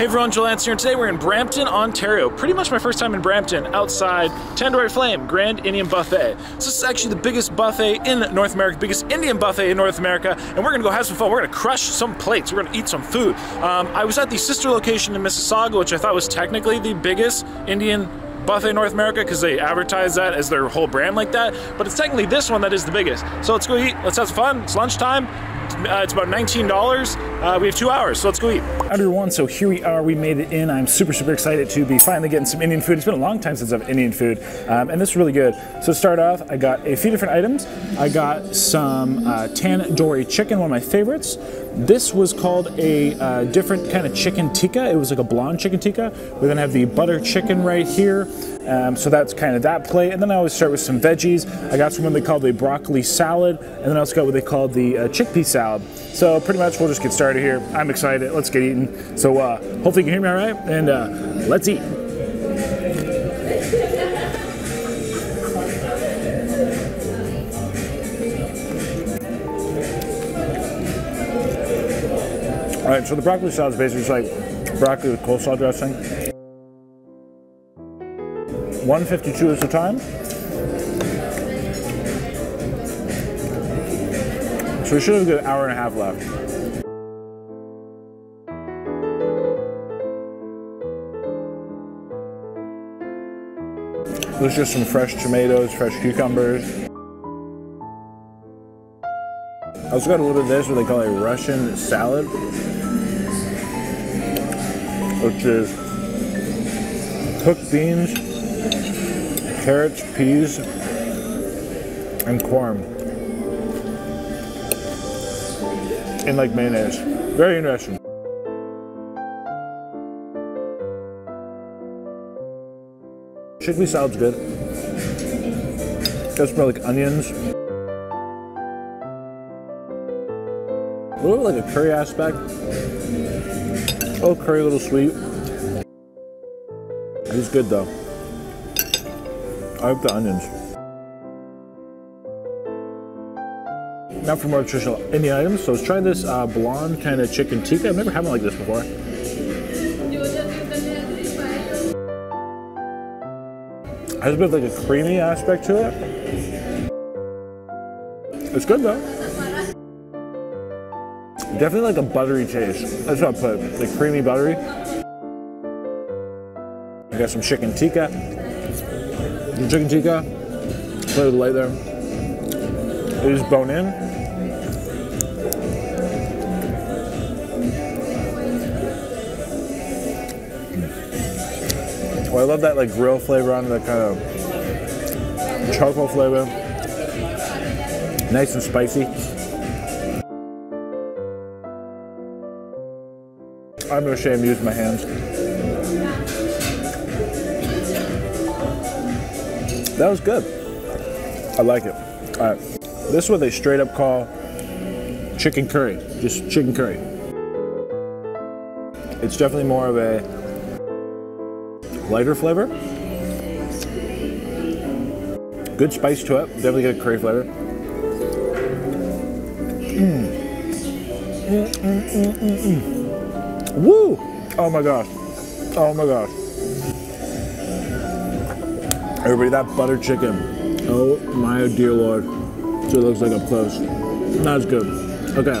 Hey everyone, Joel Hansen here, and today we're in Brampton, Ontario. Pretty much my first time in Brampton, outside Tandoori Flame Grand Indian Buffet. So this is actually the biggest buffet in North America, biggest Indian buffet in North America, and we're gonna go have some fun. We're gonna crush some plates, we're gonna eat some food. I was at the sister location in Mississauga, which I thought was technically the biggest Indian buffet in North America because they advertise that as their whole brand like that, but it's technically this one that is the biggest. So let's go eat, let's have some fun, it's lunchtime. It's about $19. We have 2 hours, so let's go eat. Under one, so here we are, we made it in. I'm super, super excited to be finally getting some Indian food. It's been a long time since I've had Indian food, and this is really good. So to start off, I got a few different items. I got some tandoori chicken, one of my favorites. This was called a different kind of chicken tikka. It was like a blonde chicken tikka. We then have the butter chicken right here. So that's kind of that plate. And then I always start with some veggies. I got some what they called the broccoli salad, and then I also got what they called the chickpea salad. So pretty much we'll just get started here. I'm excited, let's get eating. So hopefully you can hear me all right, and let's eat. All right, so the broccoli salad is basically just like broccoli with coleslaw dressing. 1:52 is the time. So we should have a good hour and a half left. There's just some fresh tomatoes, fresh cucumbers. I also got a little bit of this, what they call a Russian salad, which is cooked beans, carrots, peas, and corn. In like mayonnaise. Very interesting. Chickpea salad's good. It does smell like onions. A little bit like a curry aspect. A little curry, a little sweet. It's good though. I like the onions. Now for more traditional Indian items, so let's try this blonde kind of chicken tikka. I've never had one like this before. It has a bit of like a creamy aspect to it. It's good though. Definitely like a buttery taste. That's how I put it, like creamy buttery. I got some chicken tikka. The chicken tikka, play with the light there. It is bone in. Oh, I love that like grill flavor on the kind of charcoal flavor. Nice and spicy. I'm no shame using my hands. That was good. I like it. All right. This is what they straight up call chicken curry. Just chicken curry. It's definitely more of a lighter flavor. Good spice to it. Definitely get a curry flavor. Woo! Oh my gosh. Oh my gosh. Everybody, that butter chicken. Oh my dear lord. So it looks like up close. Not as good. Okay.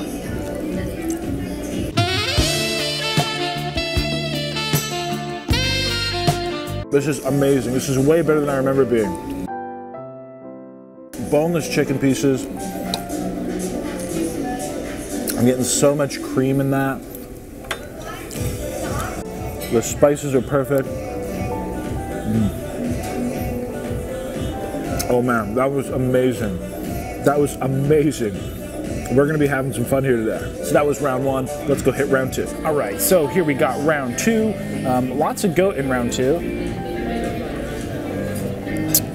This is amazing. This is way better than I remember it being. Boneless chicken pieces. I'm getting so much cream in that. The spices are perfect. Oh man, that was amazing. That was amazing. We're gonna be having some fun here today. So that was round one, let's go hit round two. All right, so here we got round two. Lots of goat in round two.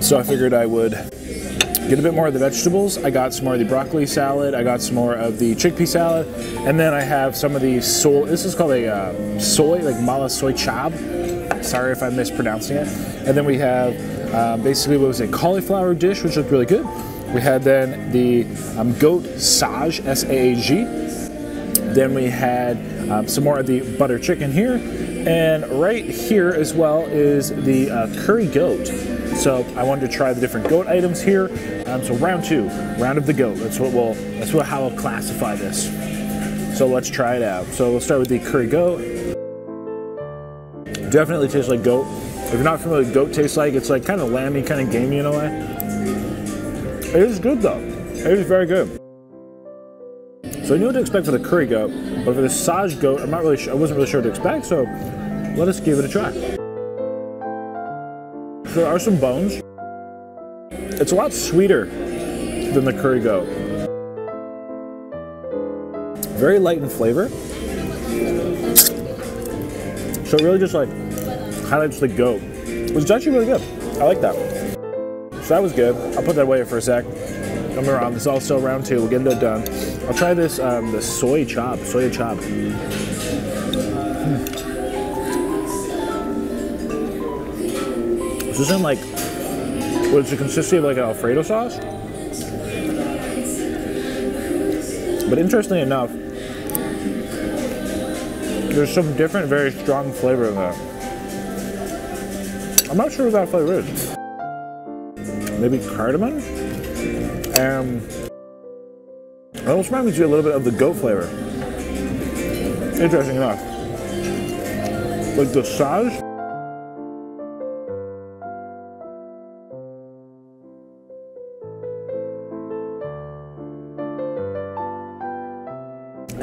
So I figured I would get a bit more of the vegetables. I got some more of the broccoli salad. I got some more of the chickpea salad. And then I have some of the soy, this is called a soy, like mala soy chab. Sorry if I'm mispronouncing it. And then we have basically what was a cauliflower dish, which looked really good. We had then the goat saag, S-A-A-G. Then we had some more of the butter chicken here. And right here as well is the curry goat. So I wanted to try the different goat items here. So round two, round of the goat. That's how I'll classify this. So let's try it out. So we'll start with the curry goat. Definitely tastes like goat. If you're not familiar with goat tastes like, it's like kind of lamby, kind of gamey in a way. It is good though. It is very good. So I knew what to expect for the curry goat, but for the saag goat, I'm not really sure, I wasn't really sure what to expect, so let us give it a try. So there are some bones. It's a lot sweeter than the curry goat. Very light in flavor. So it really just like highlights the goat, which is actually really good. I like that. So that was good. I'll put that away for a sec. Don't be wrong, this is also round two. We'll get that done. I'll try this, the soya chop. This isn't like, what is the consistency of like an Alfredo sauce? But interestingly enough, there's some different, very strong flavor in there. I'm not sure what that flavor is. Maybe cardamom? It almost reminds you a little bit of the goat flavor. Interesting enough. Like the saag.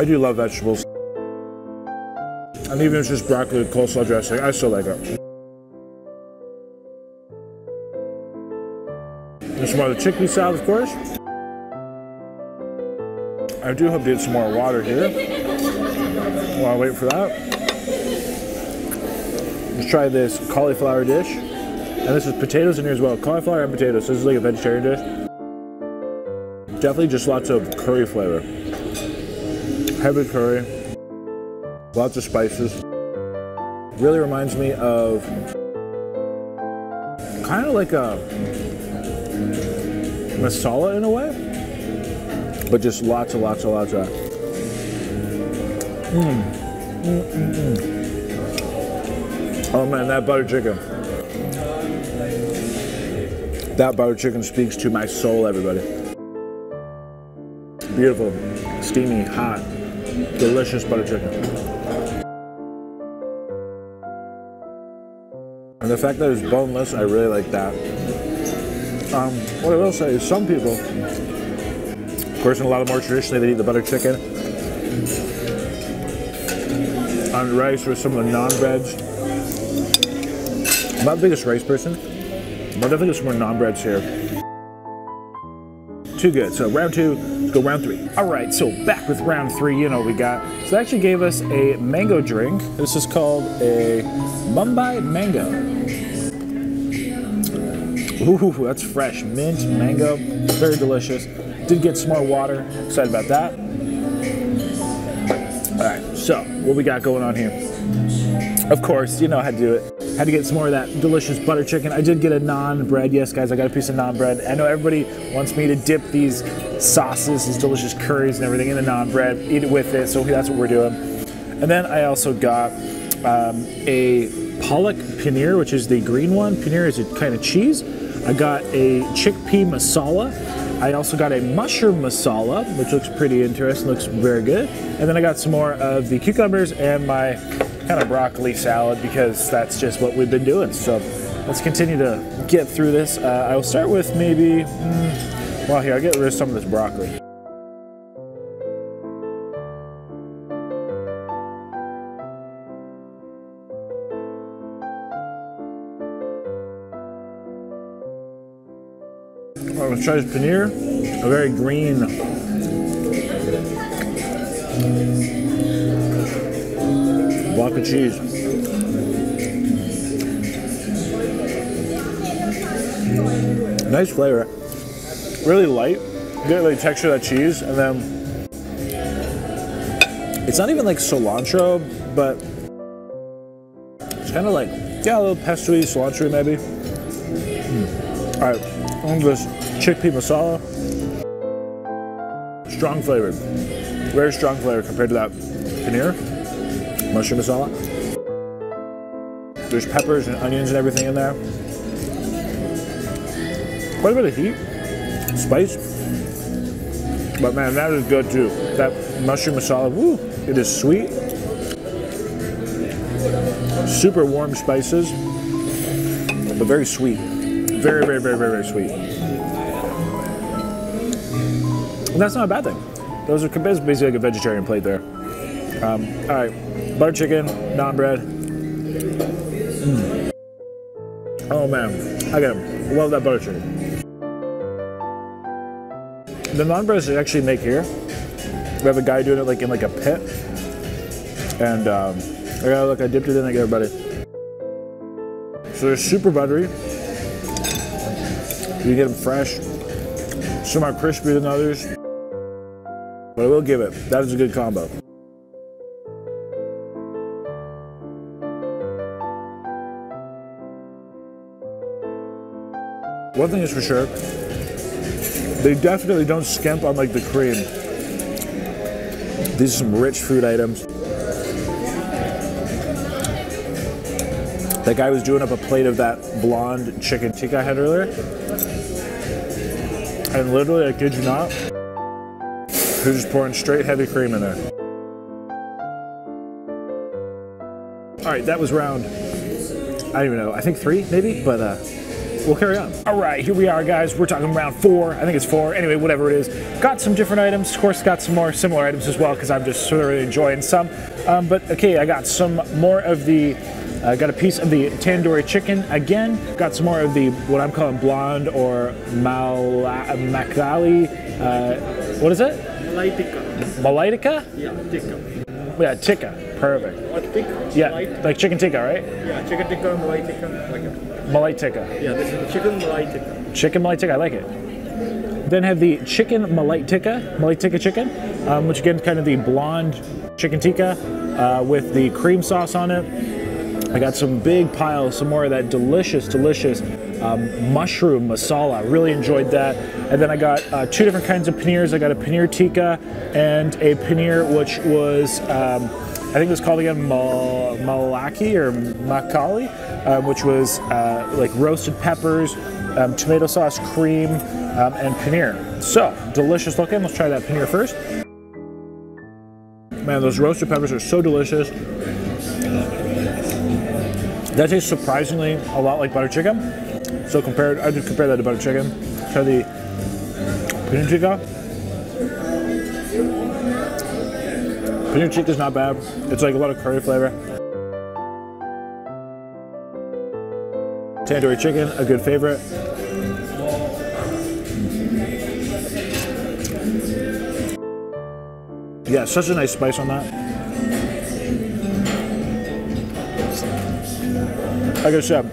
I do love vegetables. And even if it's just broccoli with coleslaw dressing, I still like it. There's more of the chickpea salad, of course. I do hope to get some more water here while I wait for that. Let's try this cauliflower dish. And this is potatoes in here as well. Cauliflower and potatoes. So this is like a vegetarian dish. Definitely just lots of curry flavor. Heavy curry. Lots of spices. Really reminds me of kind of like a masala in a way. But just lots of that. Oh man, that butter chicken. That butter chicken speaks to my soul, everybody. Beautiful, steamy, hot, delicious butter chicken. And the fact that it's boneless, I really like that. What I will say is some people, of course, in a lot of more traditionally, they eat the butter chicken on rice with some of the non-breads. I'm not the biggest rice person, but definitely there's some more non-breads here. Too good. So round two, let's go round three. All right, so back with round three, you know what we got. So they actually gave us a mango drink. This is called a Mumbai mango. Ooh, that's fresh. Mint, mango, very delicious. Did get some more water, excited about that. All right, so what we got going on here? Of course, you know how to do it. Had to get some more of that delicious butter chicken. I did get a naan bread. Yes, guys, I got a piece of naan bread. I know everybody wants me to dip these sauces, these delicious curries and everything in the naan bread, eat it with it, so that's what we're doing. And then I also got a palak paneer, which is the green one. Paneer is a kind of cheese. I got a chickpea masala. I also got a mushroom masala, which looks pretty interesting, looks very good. And then I got some more of the cucumbers and my kind of broccoli salad because that's just what we've been doing. So let's continue to get through this. I will start with maybe, well here, I'll get rid of some of this broccoli. I'm gonna try this paneer, a very green. Block of cheese. Nice flavor. Really light. Get like texture of that cheese, and then it's not even like cilantro, but it's kind of like, yeah, a little pesto-y, cilantro maybe. All right, I'm gonna do this chickpea masala. Strong flavored. Very strong flavor compared to that paneer, mushroom masala. There's peppers and onions and everything in there. Quite a bit of heat, spice. But man, that is good too. That mushroom masala, woo, it is sweet. Super warm spices, but very sweet. Very, very, very, very, very sweet. And that's not a bad thing. Those are basically like a vegetarian plate there. All right, butter chicken, naan bread. Mm. Oh man, I get it. Love that butter chicken. The naan breads they actually make here. We have a guy doing it like in like a pit. And I dipped it in like everybody. So they're super buttery. You get them fresh. Some are crispier than others. But I will give it, that is a good combo. One thing is for sure, they definitely don't skimp on like the cream. These are some rich food items. That guy was doing up a plate of that blonde chicken tikka I had earlier. And literally, I kid you not, he was just pouring straight heavy cream in there. All right, that was round, I don't even know, I think 3 maybe, but we'll carry on. All right, here we are, guys. We're talking round 4. I think it's 4. Anyway, whatever it is. Got some different items. Of course, got some more similar items as well because I'm just sort of enjoying some. But okay, I got some more of the, got a piece of the tandoori chicken again. Got some more of the, what I'm calling blonde or Malai, what is it? Malai Tikka. Malai Tikka? Yeah, tikka. Yeah, tikka. Perfect. What, tikka? Yeah, like chicken tikka, right? Yeah, chicken tikka, Malai Tikka, like it. Malai Tikka. Yeah, this is chicken Malai Tikka. Chicken Malai Tikka, I like it. Then have the chicken Malai Tikka chicken, which again is kind of the blonde chicken tikka with the cream sauce on it. I got some big piles, some more of that delicious, delicious mushroom masala. Really enjoyed that. And then I got 2 different kinds of paneers. I got a paneer tikka and a paneer which was, I think it was called again malaki or makali, which was like roasted peppers, tomato sauce, cream, and paneer. So delicious looking. Let's try that paneer first. Man, those roasted peppers are so delicious. That tastes surprisingly a lot like butter chicken. So compared, I would compare that to butter chicken. Try the paneer tikka. Paneer tikka is not bad. It's like a lot of curry flavor. Tandoori chicken, a good favorite. Yeah, such a nice spice on that. Like I said,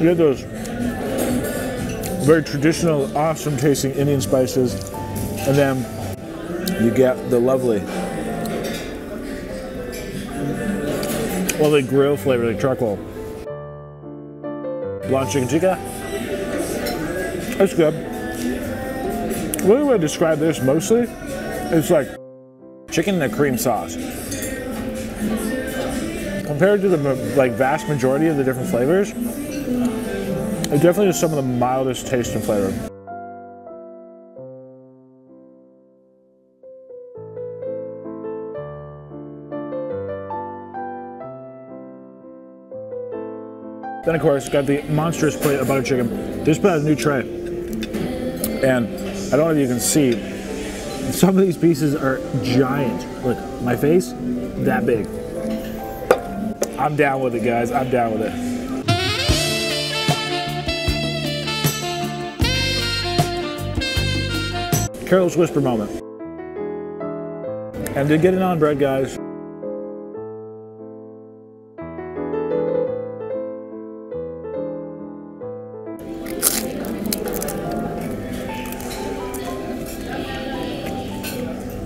you get those very traditional, awesome tasting Indian spices, and then you get the lovely, well, the grill flavor, like charcoal. Blonde chicken tikka. It's good. The way I would describe this mostly, it's like chicken and a cream sauce. Compared to the like vast majority of the different flavors, it definitely is some of the mildest taste and flavor. Then of course, got the monstrous plate of butter chicken. This plate has a new tray. And I don't know if you can see, some of these pieces are giant. Look, my face, that big. I'm down with it, guys, I'm down with it. Carol's whisper moment. And to get it on bread, guys,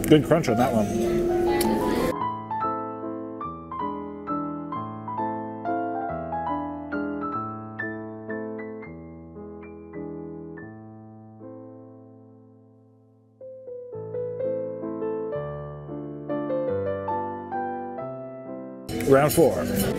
good crunch on that one. round four.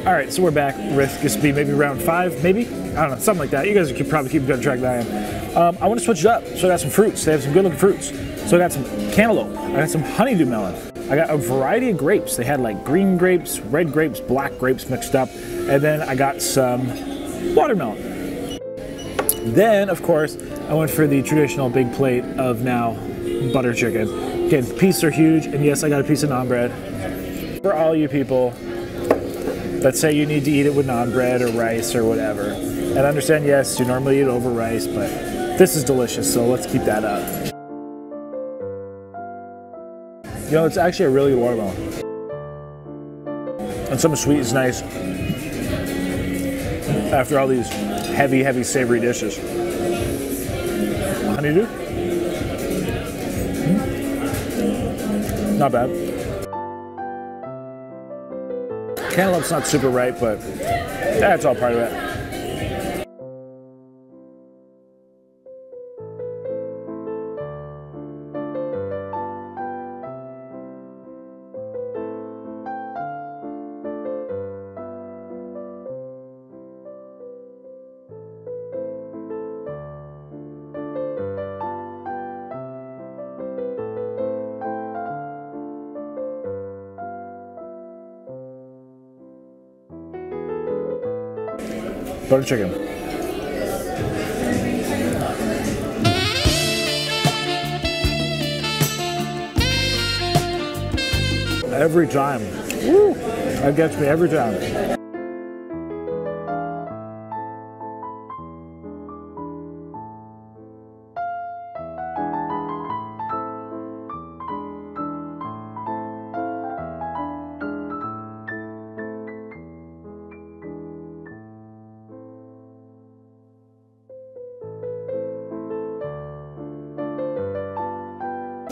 All right, so we're back. Risk is to be maybe round five, maybe? I don't know, something like that. You guys could probably keep good track than I am. I want to switch it up. So I got some fruits. They have some good looking fruits. So I got some cantaloupe. I got some honeydew melon. I got a variety of grapes. They had like green grapes, red grapes, black grapes mixed up. And then I got some watermelon. Then, of course, I went for the traditional big plate of now butter chicken. Again, pieces are huge, and yes, I got a piece of naan bread. For all you people that say you need to eat it with naan bread or rice or whatever, and understand, yes, you normally eat it over rice, but this is delicious, so let's keep that up. You know, it's actually a really good watermelon. And something sweet is nice after all these heavy, heavy savory dishes. Honeydew? Mm-hmm. Not bad. Cantaloupe's not super ripe, but that's all part of it. Butter chicken. Every time. Woo! That gets me every time.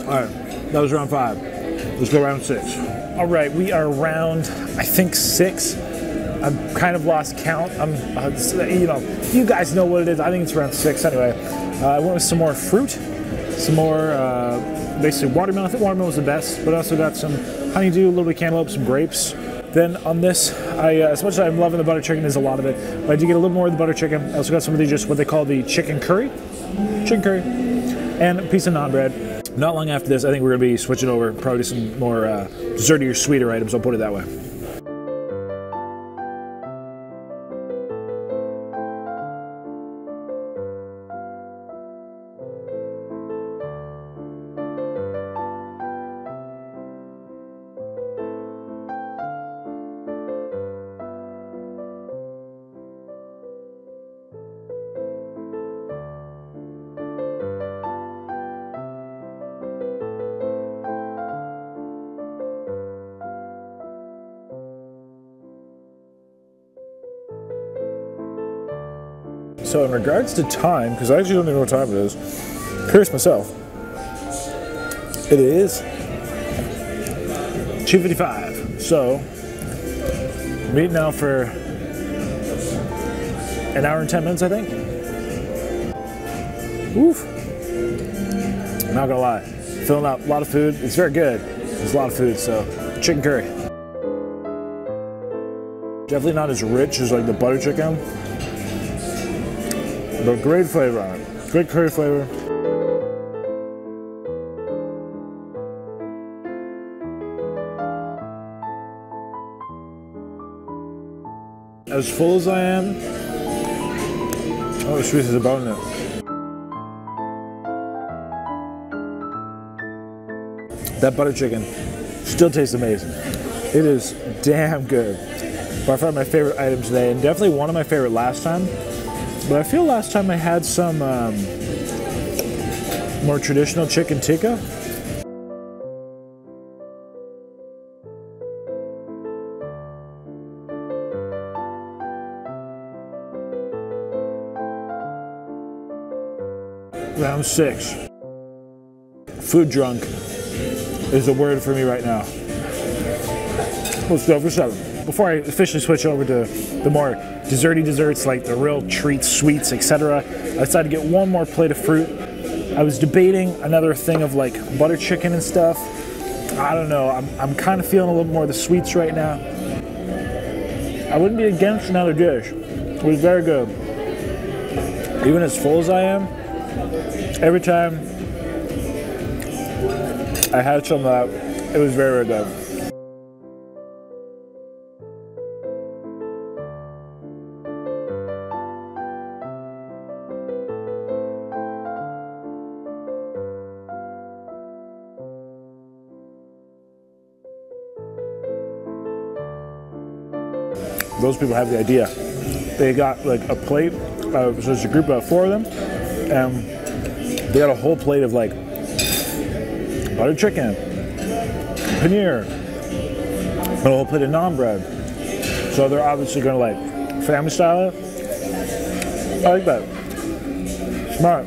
All right, that was round five. Let's go round six. All right, we are round, I think, six. I've kind of lost count. You know, you guys know what it is. I think it's round six anyway. I went with some more fruit, some more, basically watermelon. I think watermelon was the best, but I also got some honeydew, a little bit of cantaloupe, some grapes. Then on this, as much as I'm loving the butter chicken, there's a lot of it, but I do get a little more of the butter chicken. I also got some of the just what they call the chicken curry, and a piece of naan bread. Not long after this, I think we're gonna be switching over, probably some more desserty or sweeter items, I'll put it that way. So in regards to time, because I actually don't even know what time it is, I'm curious myself, it is 2:55. So I'm eating now for an hour and 10 minutes, I think. Oof. I'm not gonna lie, filling up a lot of food. It's very good. It's a lot of food. So chicken curry. Definitely not as rich as like the butter chicken. But great flavor on it. Great curry flavor. As full as I am, oh, the sweetness is about in it. That butter chicken still tastes amazing. It is damn good. By far my favorite item today, and definitely one of my favorite last time. But I feel last time I had some more traditional chicken tikka. Round six. Food drunk is the word for me right now. Let's go for seven. Before I officially switch over to the more desserty desserts, like the real treats, sweets, etc., I decided to get one more plate of fruit. I was debating another thing of like butter chicken and stuff. I don't know, I'm kind of feeling a little more of the sweets right now. I wouldn't be against another dish. It was very good. Even as full as I am, every time I had some of that, it was very, very good. Those people have the idea. They got like a plate, so it's a group of four of them, and they got a whole plate of like butter chicken, paneer, and a whole plate of naan bread. So they're obviously gonna like family style it. I like that. Smart.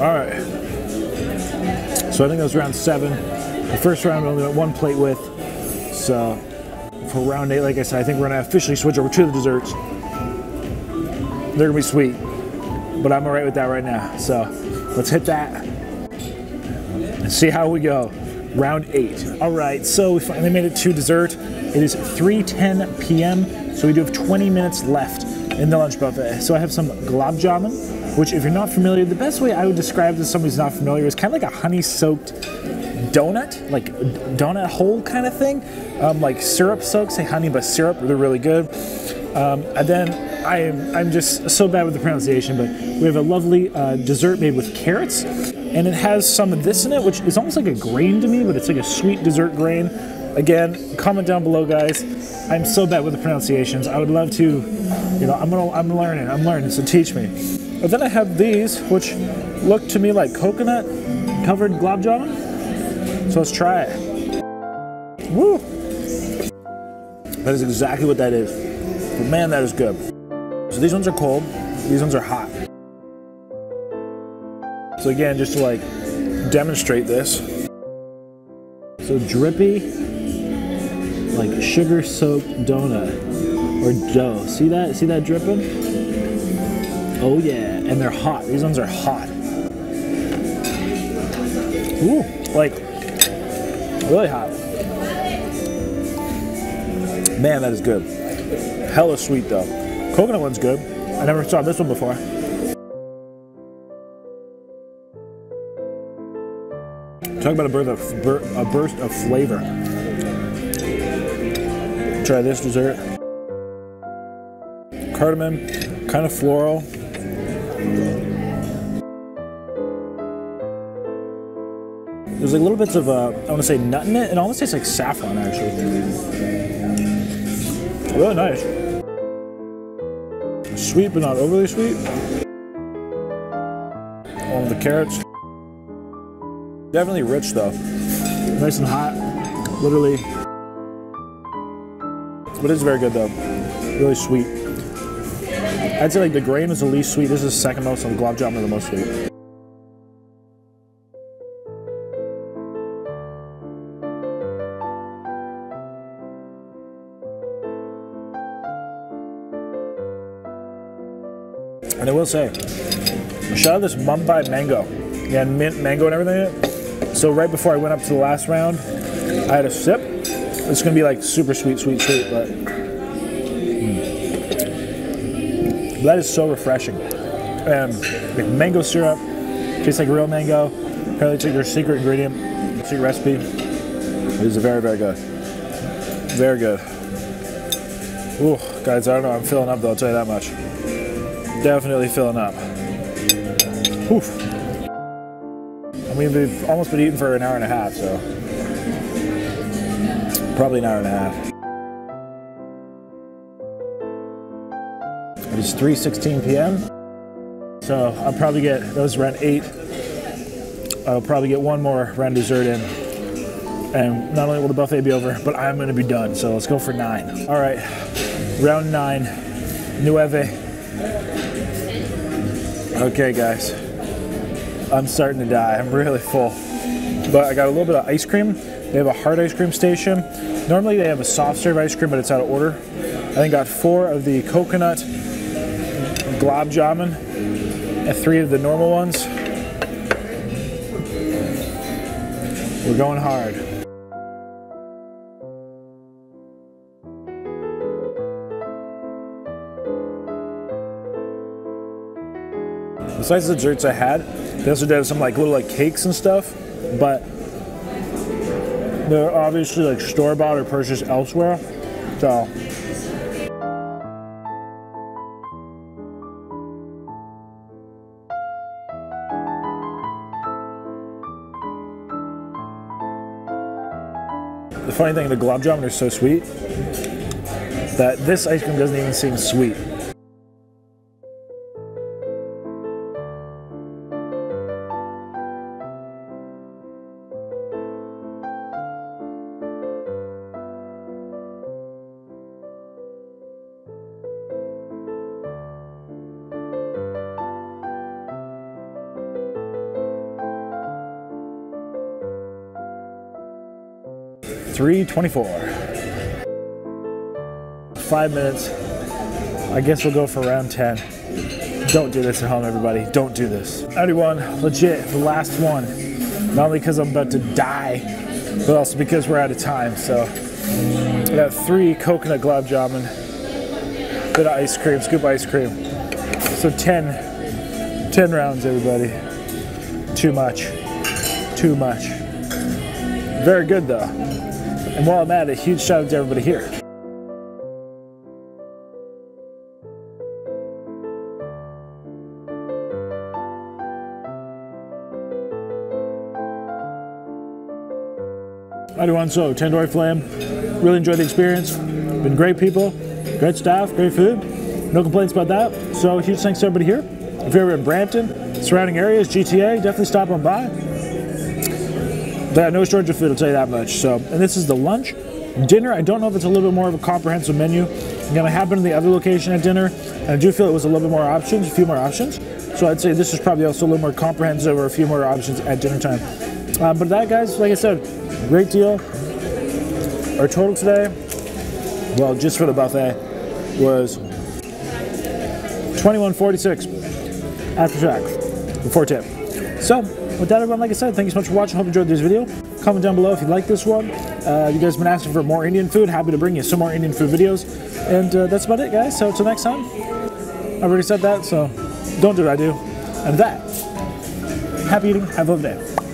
Alright, so I think that was round 7. The first round I only went one plate with, so for round 8, like I said, I think we're going to officially switch over to the desserts. They're going to be sweet, but I'm alright with that right now, so let's hit that and see how we go. Round 8. Alright, so we finally made it to dessert. It is 3:10 p.m, so we do have 20 minutes left in the lunch buffet. So I have some gulab jamun, which if you're not familiar, the best way I would describe this to somebody who's not familiar is kind of like a honey-soaked donut, like donut hole kind of thing. Like syrup soaked, say honey, but syrup, they're really good. And then I'm just so bad with the pronunciation, but we have a lovely dessert made with carrots, and it has some of this in it, which is almost like a grain to me, but it's like a sweet dessert grain. Again, comment down below, guys. I'm so bad with the pronunciations. I would love to, you know, I'm learning, so teach me. But then I have these, which look to me like coconut covered gulab jamun. So let's try it. Woo! That is exactly what that is. But man, that is good. So these ones are cold, these ones are hot. So again, just to like demonstrate this. So drippy, like sugar soaked donut or dough. See that? See that dripping? Oh yeah, and they're hot. These ones are hot. Ooh, like really hot. Man, that is good. Hella sweet though. Coconut one's good. I never saw this one before. Talk about a burst of flavor. Try this dessert. Cardamom, kind of floral. There's like little bits of, I want to say nut in it. It almost tastes like saffron, actually. Really nice. Sweet, but not overly sweet. All of the carrots. Definitely rich, though. Nice and hot, literally. But it's very good, though. Really sweet. I'd say like the grain is the least sweet. This is the second most, and the gulab jamun are the most sweet. And I will say, shout out this Mumbai mango. Yeah, and mint mango and everything in it. So right before I went up to the last round, I had a sip. It's gonna be like super sweet, sweet, sweet, but that is so refreshing. And like mango syrup, tastes like real mango. Apparently it's like your secret ingredient, secret recipe. It is very, very good. Very good. Ooh, guys, I don't know, I'm filling up though, I'll tell you that much. Definitely filling up. Oof. I mean, we've almost been eating for an hour and a half, so. Probably an hour and a half. It is 3:16 p.m. So I'll probably get, that was around 8. I'll probably get one more round dessert in. And not only will the buffet be over, but I'm gonna be done. So let's go for 9. All right, round 9, nueve. Okay guys, I'm starting to die, I'm really full. But I got a little bit of ice cream. They have a hard ice cream station. Normally they have a soft serve ice cream, but it's out of order. I got 4 of the coconut gulab jamun and 3 of the normal ones. We're going hard. Besides the desserts I had, they also did some little cakes and stuff, but they're obviously store-bought or purchased elsewhere. So the funny thing, the gulab jamun are so sweet that this ice cream doesn't even seem sweet. $3.24. 5 minutes. I guess we'll go for round 10. Don't do this at home, everybody. Don't do this. Everyone, legit, the last one. Not only because I'm about to die, but also because we're out of time. So I got 3 coconut gulab jamun, a bit of ice cream, scoop ice cream. So 10 rounds, everybody. Too much. Too much. Very good, though. And while I'm at it, a huge shout out to everybody here. Hi everyone, so Tandoori Flame, really enjoyed the experience. Been great people, great staff, great food. No complaints about that. So huge thanks to everybody here. If you're ever in Brampton, surrounding areas, GTA, definitely stop on by. No shortage of food, I'll tell you that much. So, and this is the lunch. Dinner, I don't know if it's a little bit more of a comprehensive menu. Again, I have been to the other location at dinner, and I do feel it was a little bit more options, a few more options. So I'd say this is probably also a little more comprehensive or a few more options at dinner time. But that, guys, like I said, great deal. Our total today, well, just for the buffet, was $21.46 after tax, before tip. So, with that, everyone, like I said, thank you so much for watching. Hope you enjoyed this video. Comment down below if you like this one. You guys have been asking for more Indian food. Happy to bring you some more Indian food videos. And that's about it, guys. So until next time, I've already said that, so don't do what I do. And with that, happy eating. Have a lovely day.